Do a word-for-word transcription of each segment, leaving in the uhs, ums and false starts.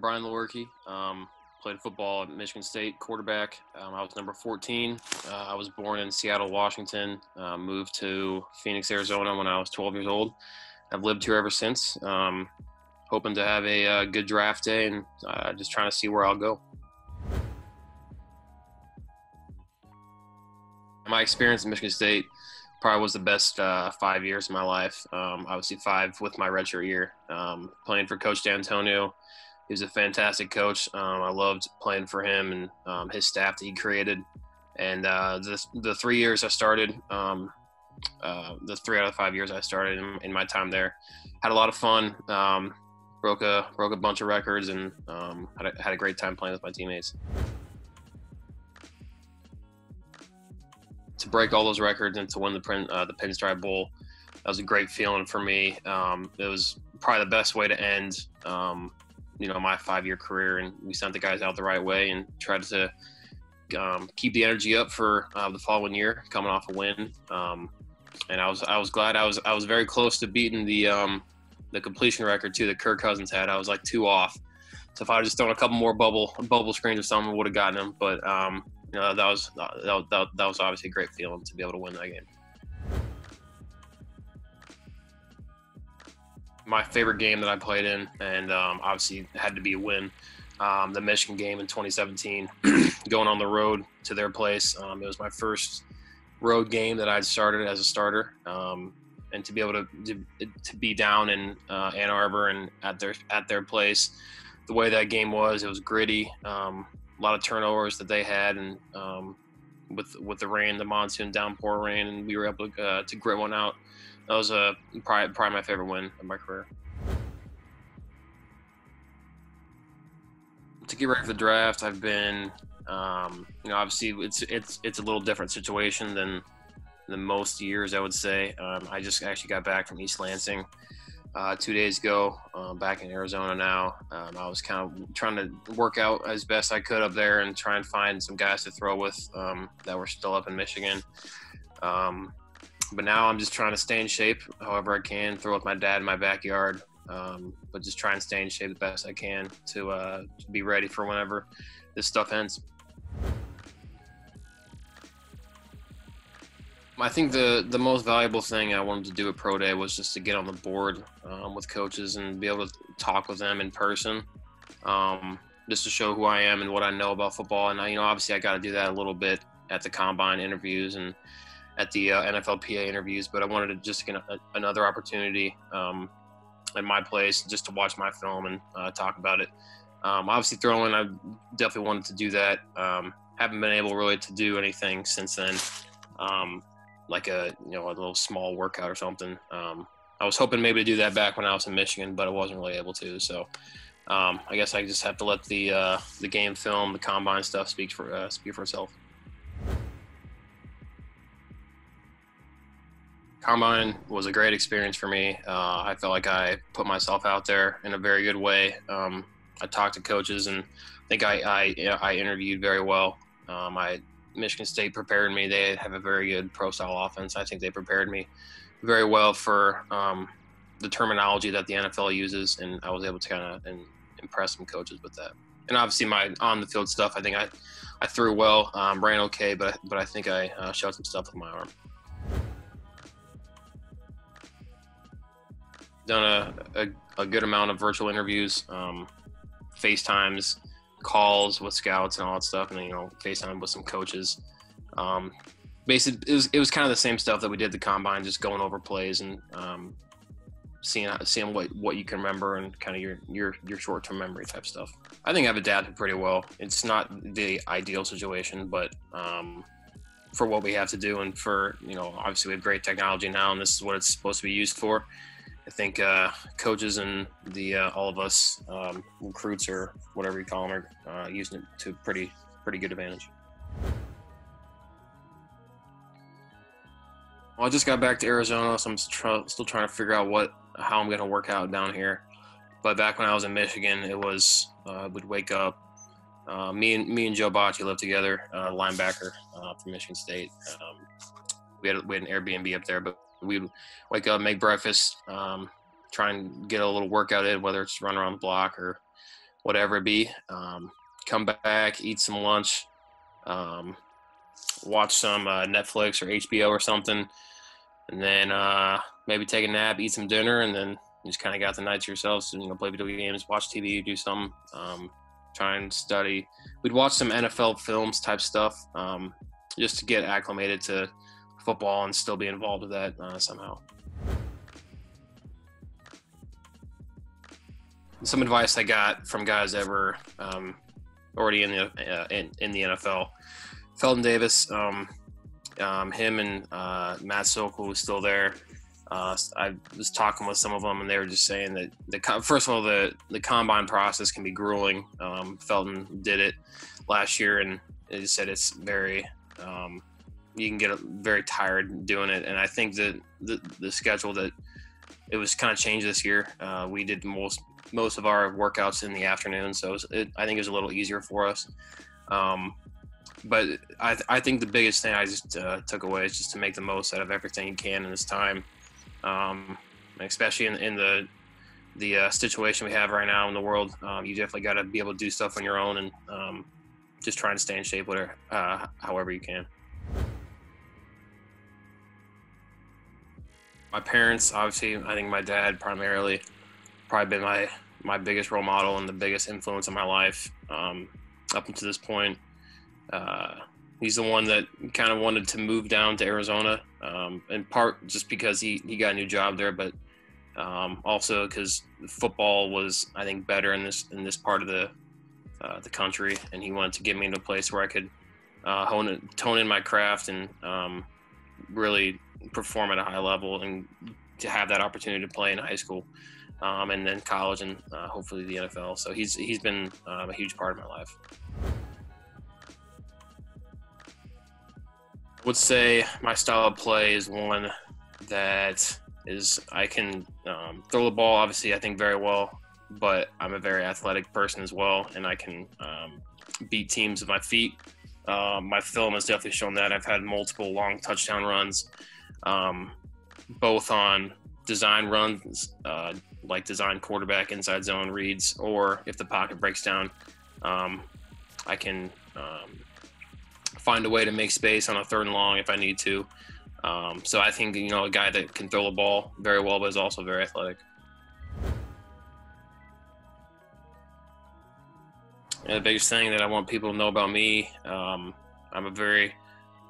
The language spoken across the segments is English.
Brian Lewerke. Um, played football at Michigan State, quarterback. Um, I was number fourteen. Uh, I was born in Seattle, Washington. Uh, moved to Phoenix, Arizona when I was twelve years old. I've lived here ever since. Um, hoping to have a uh, good draft day and uh, just trying to see where I'll go. My experience at Michigan State probably was the best uh, five years of my life. Um, obviously five with my redshirt year. Um, playing for Coach D'Antonio. He was a fantastic coach. Um, I loved playing for him and um, his staff that he created. And uh, the, the three years I started, um, uh, the three out of the five years I started in, in my time there, had a lot of fun, um, broke, a, broke a bunch of records, and um, had, a, had a great time playing with my teammates. To break all those records and to win the, print, uh, the Pinstripe Bowl, that was a great feeling for me. Um, it was probably the best way to end um, you know, my five-year career, and we sent the guys out the right way and tried to um, keep the energy up for uh, the following year, coming off a win. Um, and I was I was glad I was I was very close to beating the um, the completion record too that Kirk Cousins had. I was like two off. So if I had just thrown a couple more bubble bubble screens or something, I would have gotten him. But um, you know, that was that, that, that was obviously a great feeling to be able to win that game. My favorite game that I played in, and um, obviously had to be a win, um, the Michigan game in twenty seventeen, going on the road to their place. Um, it was my first road game that I'd started as a starter, um, and to be able to to, to be down in uh, Ann Arbor and at their at their place, the way that game was, it was gritty. Um, a lot of turnovers that they had, and um, with with the rain, the monsoon downpour rain, and we were able to, uh, to grit one out. That was uh, probably, probably my favorite win of my career. To get ready for the draft, I've been, um, you know, obviously it's it's it's a little different situation than than most years, I would say. Um, I just actually got back from East Lansing uh, two days ago. Um, back in Arizona now. Um, I was kind of trying to work out as best I could up there and try and find some guys to throw with um, that were still up in Michigan. Um, But now I'm just trying to stay in shape however I can, throw with my dad in my backyard, um, but just try and stay in shape the best I can to, uh, to be ready for whenever this stuff ends. I think the, the most valuable thing I wanted to do at Pro Day was just to get on the board um, with coaches and be able to talk with them in person, um, just to show who I am and what I know about football. And, I, you know, obviously I got to do that a little bit at the combine interviews and at the uh, N F L P A interviews, but I wanted to just get a, another opportunity um, at my place just to watch my film and uh, talk about it. Um, obviously throwing, I definitely wanted to do that. Um, haven't been able really to do anything since then, um, like a you know a little small workout or something. Um, I was hoping maybe to do that back when I was in Michigan, but I wasn't really able to. So um, I guess I just have to let the uh, the game film, the combine stuff speak for uh, speak for itself. Combine was a great experience for me. Uh, I felt like I put myself out there in a very good way. Um, I talked to coaches, and I think I I, I interviewed very well. Um, I Michigan State prepared me. They have a very good pro-style offense. I think they prepared me very well for um, the terminology that the N F L uses, and I was able to kind of and impress some coaches with that. And obviously my on-the-field stuff, I think I, I threw well, um, ran okay, but, but I think I uh, showed some stuff with my arm. Done a, a, a good amount of virtual interviews, um, FaceTimes, calls with scouts and all that stuff, and you know, FaceTime with some coaches. Um, basically, it was it was kind of the same stuff that we did the combine, just going over plays and um, seeing seeing what what you can remember and kind of your your your short term memory type stuff. I think I've adapted pretty well. It's not the ideal situation, but um, for what we have to do and for you know, obviously we have great technology now, and this is what it's supposed to be used for. I think uh, coaches and the uh, all of us um, recruits or whatever you call them are uh, using it to pretty pretty good advantage. Well, I just got back to Arizona, so I'm tr still trying to figure out what how I'm going to work out down here. But back when I was in Michigan, it was uh, would wake up. Uh, me and me and Joe Bocci lived together, uh, linebacker uh, from Michigan State. Um, we had we had an Airbnb up there, but we'd wake up, make breakfast, um, try and get a little workout in, whether it's run around the block or whatever it be. Um, come back, eat some lunch, um, watch some uh, Netflix or H B O or something, and then uh, maybe take a nap, eat some dinner, and then you just kind of got the night to yourselves. You know, play video games, watch T V, do something, um, try and study. We'd watch some N F L films type stuff, um, just to get acclimated to football and still be involved with that uh, somehow. Some advice I got from guys that were um, already in the uh, in, in the N F L. Felton Davis, um, um, him and uh, Matt Sokol was still there. Uh, I was talking with some of them, and they were just saying that the first of all, the the combine process can be grueling. Um, Felton did it last year, and he said it's very um, you can get very tired doing it. And I think that the, the schedule that it was kind of changed this year. Uh, we did most most of our workouts in the afternoon, so it was, it, I think it was a little easier for us. Um, but I, th I think the biggest thing I just uh, took away is just to make the most out of everything you can in this time. Um, especially in, in the the uh, situation we have right now in the world, um, you definitely got to be able to do stuff on your own, and um, just trying to stay in shape, whatever, uh, however you can. My parents, obviously, I think my dad primarily, probably been my my biggest role model and the biggest influence in my life um, up until this point. Uh, he's the one that kind of wanted to move down to Arizona, um, in part just because he, he got a new job there, but um, also because football was, I think, better in this in this part of the uh, the country, and he wanted to get me into a place where I could uh, hone it, tone in my craft and um, really perform at a high level, and to have that opportunity to play in high school. Um, and then college, and uh, hopefully the N F L. So he's he's been um, a huge part of my life. I would say my style of play is one that is I can um, throw the ball, obviously, I think very well, but I'm a very athletic person as well, and I can um, beat teams with my feet. Uh, my film has definitely shown that. I've had multiple long touchdown runs, um, both on design runs, uh, like design quarterback inside zone reads, or if the pocket breaks down, um, I can um, find a way to make space on a third and long if I need to. Um, so I think, you know, a guy that can throw the ball very well, but is also very athletic. And the biggest thing that I want people to know about me, um, I'm a very,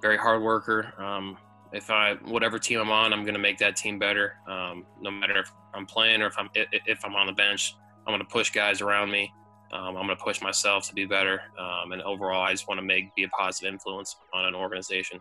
very hard worker. Um, If I, whatever team I'm on, I'm going to make that team better. Um, no matter if I'm playing or if I'm, if I'm on the bench, I'm going to push guys around me. Um, I'm going to push myself to be better. Um, and overall, I just want to make, be a positive influence on an organization.